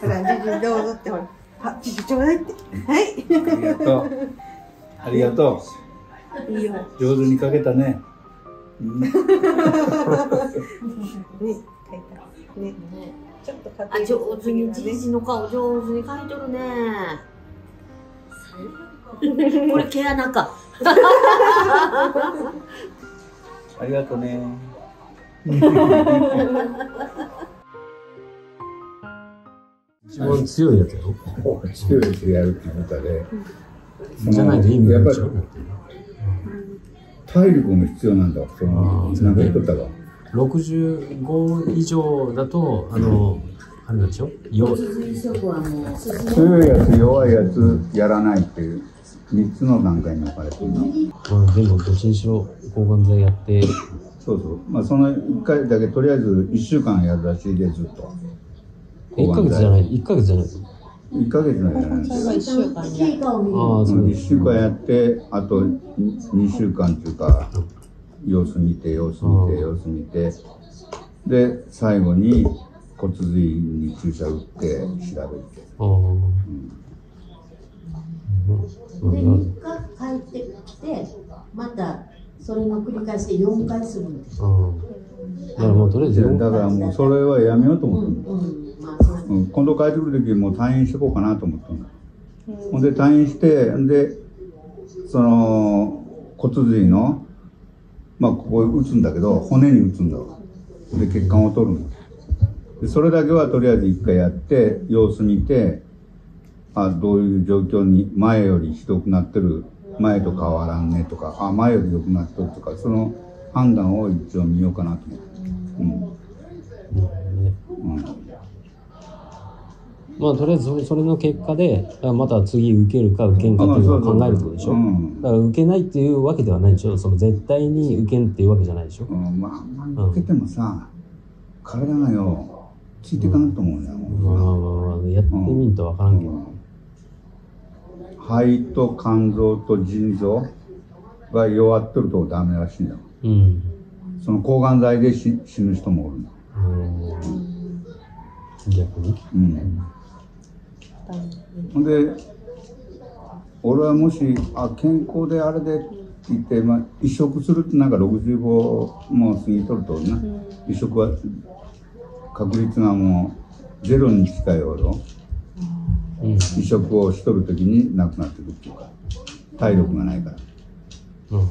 ほら、ジュジュどうぞってほら、あ、ジュジュちょうだいって。はい。ありがとう。いいよ。上手にかけたね。ね、かいた。ね、ちょっとかけ。あ、上手に、ジュジュの顔上手にかいとるね。これ毛穴か。ありがとうね。一番強いやつやろ。強いやつやるって言ったで。じゃないと意味がない。体力も必要なんだ。そのなんか言っとったか。65以上だとあれなんでしょ。強いやつ弱いやつやらないっていう。3つの段階に分かれてるな。まあでもどっちにしろ抗がん剤やってそうそう、まあその1回だけとりあえず1週間やるらしいで、ずっと1ヶ月じゃない、1ヶ月じゃない、1ヶ月なんじゃないですか。1週間やってあと2週間っていうか、様子見て様子見て様子見て、で最後に骨髄に注射打って調べて、で3日帰ってきて、またそれの繰り返しで4回するんですよ。だからもうとりあえずだからもうそれはやめようと思ってる。今度帰ってくる時もう退院してこうかなと思ったんだ。ほんで退院して、でその骨髄のまあここ打つんだけど、骨に打つんだわ。で血管を取るんだ。でそれだけはとりあえず1回やって様子見て、あ、どういう状況に、前よりひどくなってる、前と変わらんねとか、あ、前より良くなってるとか、その判断を一応見ようかなと思って。まあとりあえずそれの結果で、また次受けるか受けんかっていうのを考えるってことでしょ。だから受けないっていうわけではないでしょ。その絶対に受けんっていうわけじゃないでしょ。まあ受けてもさ、体がよついていかないと思うんだよ。まあまあやってみるとわからんけど。肺と肝臓と腎臓が弱ってるとダメらしいんだ。うん、その抗がん剤で死ぬ人もおるんだ。逆に。うん。で、俺はもし健康であれでって言って、まあ、移植するってなんか65も過ぎとるとな、移植は確率がもうゼロに近いほど。移植をしとるときに亡くなってくるっていうか、体力がないから。なる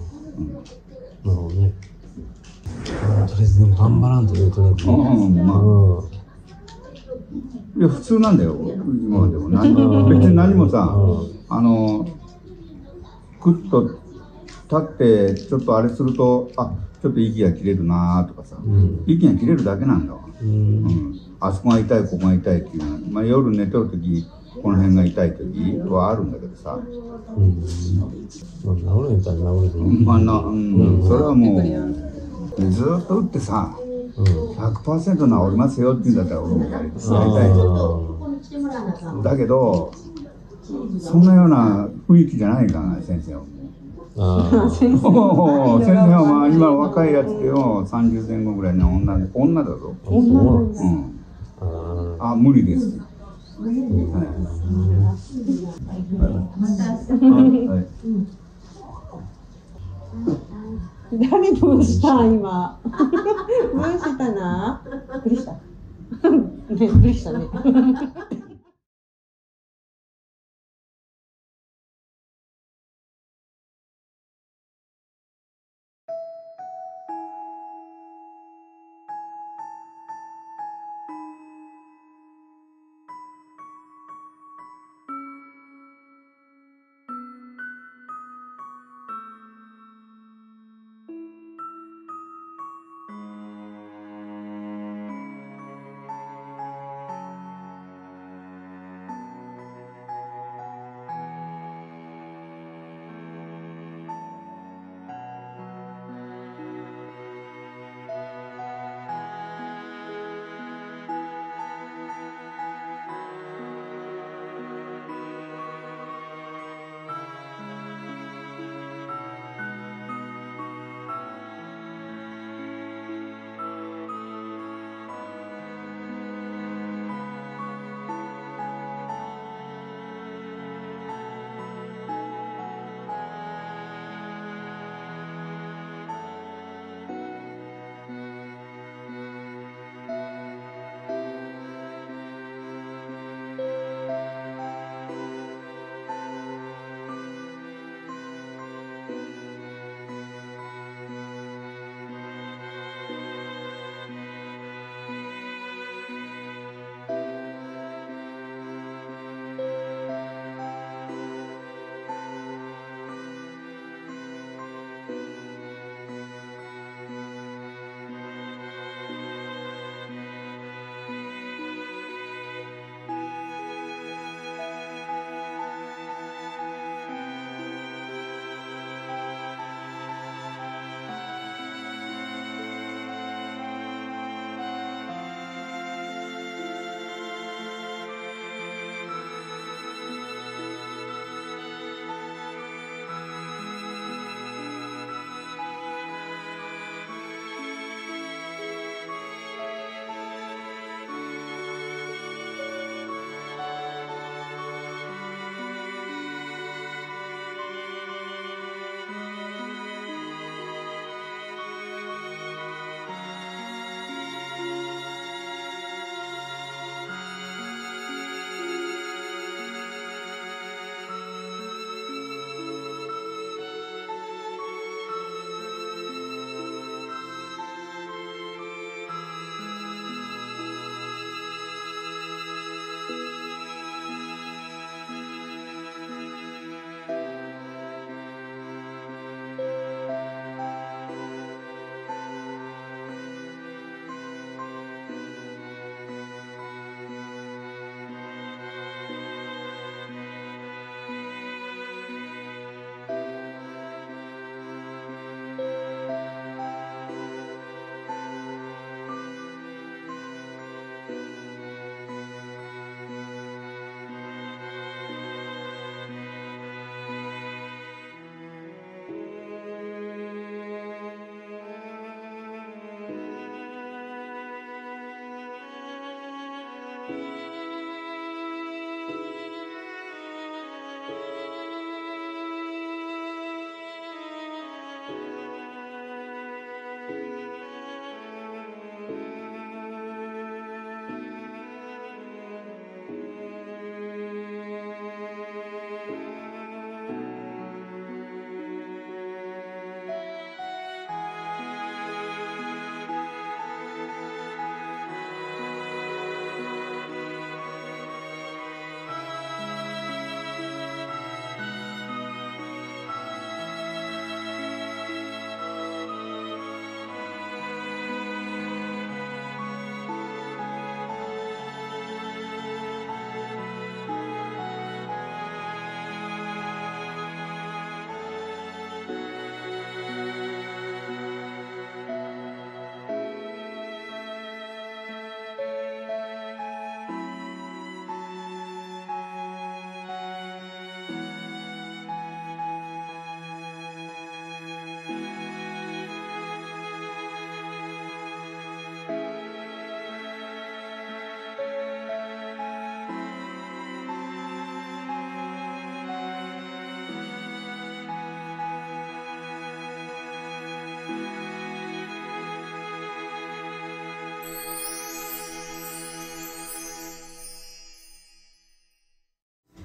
ほどね。とりあえずでも頑張らんということだと思う。いや普通なんだよ今までも。別に何もさ、クッと立ってちょっとあれすると、あ、ちょっと息が切れるなとかさ、息が切れるだけなんだわ。あそこが痛い、ここが痛いっていうのは、まあ夜寝とるときこの辺が痛い時はあるんだけどさ、治るみたいに治る。まあな、それはもうずっと打ってさ、100% 治りますよって言うんだったら俺もやりたい。だけどそんなような雰囲気じゃないからね、先生は。先生はまあ今若いやつよ、30前後ぐらいの女だぞ。あ、無理です。また明日。誰ブーした今。ブーしたな。ブーした。ね、ブーしたね。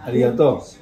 ありがとう。